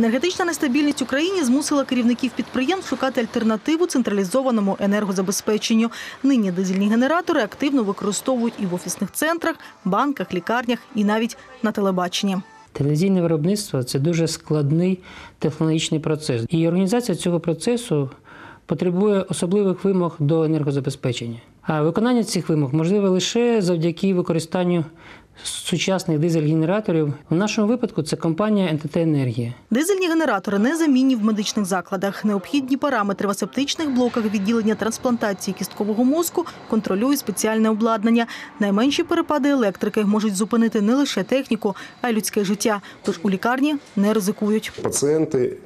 Енергетична нестабільність в Україні змусила керівників підприємств шукати альтернативу централізованому енергозабезпеченню. Нині дизельні генератори активно використовують і в офісних центрах, банках, лікарнях, і навіть на телебаченні. Телевізійне виробництво – це дуже складний технологічний процес. І організація цього процесу потребує особливих вимог до енергозабезпечення. А виконання цих вимог можливе лише завдяки використанню сучасних дизель-генераторів. В нашому випадку це компанія НТТ-Енергія. Дизельні генератори незамінні в медичних закладах. Необхідні параметри в асептичних блоках відділення трансплантації кісткового мозку контролює спеціальне обладнання. Найменші перепади електрики можуть зупинити не лише техніку, а й людське життя. Тож у лікарні не ризикують. Пацієнти,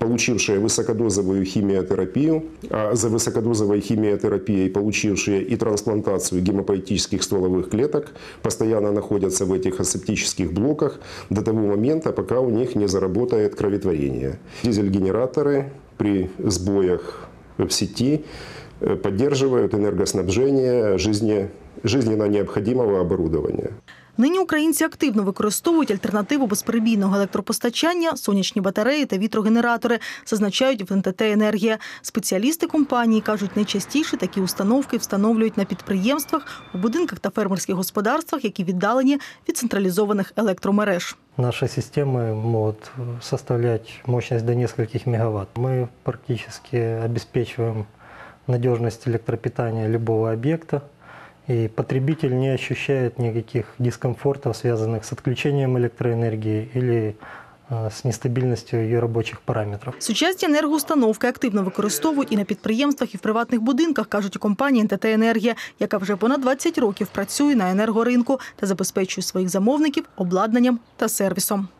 получившие высокодозовую химиотерапию, а за высокодозовой химиотерапией получившие и трансплантацию гемопоэтических стволовых клеток, постоянно находятся в этих асептических блоках до того момента, пока у них не заработает кроветворение. Дизель-генераторы при сбоях в сети поддерживают энергоснабжение жизненно необходимого оборудования. Нині українці активно використовують альтернативу безперебійного електропостачання, сонячні батареї та вітрогенератори, зазначають в НТТ-Енергія. Спеціалісти компанії кажуть, найчастіше такі установки встановлюють на підприємствах, у будинках та фермерських господарствах, які віддалені від централізованих електромереж. Наши системы могут составлять мощность до нескольких мегаватт. Мы практически обеспечиваем надежность электропитания любого объекта. И потребитель не ощущает никаких дискомфортов, связанных с отключением электроэнергии или с нестабильностью ее рабочих параметров. Сучасні енергоустановки активно використовують і на підприємствах, і в приватних будинках, кажуть у компанії НТТ-Енергія, яка вже понад 20 років працює на енергоринку та забезпечує своїх замовників обладнанням та сервісом.